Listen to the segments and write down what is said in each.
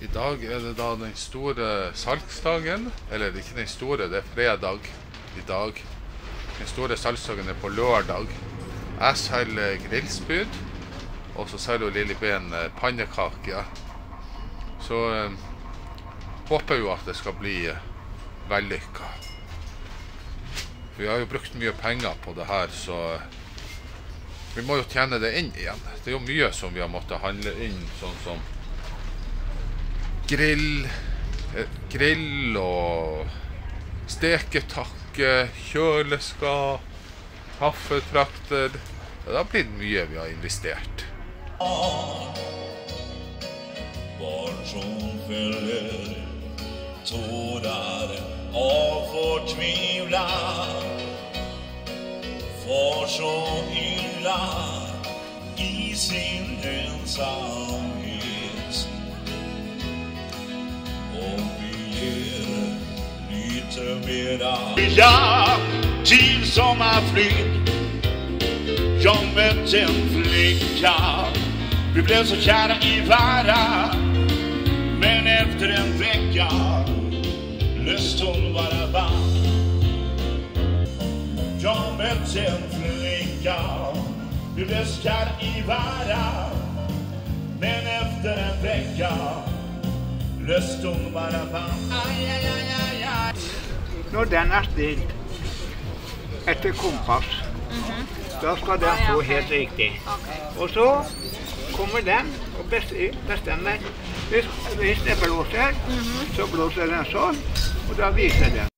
I dag er det da den store salgsdagen, eller ikke den store, det er fredag i dag. Den store salgsdagen er på lørdag. Jeg selger grillspyd, og så selger Lilly B en pannekake. Så håper jo at det skal bli vellykket. Vi har jo brukt mye penger på det her, så vi må jo tjene det inn igjen. Det er jo mye som vi har måttet handle inn, sånn som grill og steketakke, kjøleskap, kaffetrakter. Det har blitt mye vi har investert. Barn som følger tårar av fortvivlan, for så illa i sin ensamhet. Ja, till sommarflytt. Jag mötte en flicka. Vi blev så kära i vara. Men efter en vecka löst hon vara vann. Jag mötte en flicka. Vi blev så kära i vara. Men efter en vecka löst hon vara vann. Aj, aj, aj, aj, aj. Når den er stilt etter kompass, da skal den få helt riktig. Og så kommer den og bestemmer. Hvis det blåser, så blåser den sånn, og da viser den.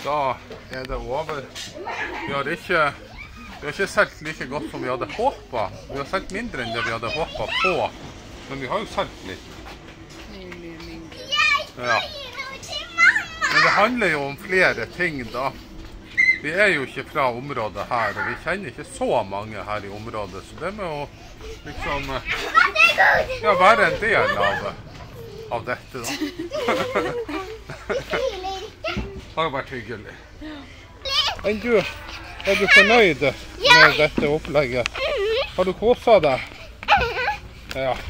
Da er det over. Vi har ikke solgt like godt som vi hadde håpet. Vi har solgt mindre enn det vi hadde håpet på. Men vi har jo solgt litt. Ja. Men det handler jo om flere ting da. Vi er jo ikke fra området her, og vi kjenner ikke så mange her i området. Så det med å liksom være en del av dette da. Det har vært hyggelig. Men du, er du fornøyd med dette opplegget? Har du koset deg? Ja.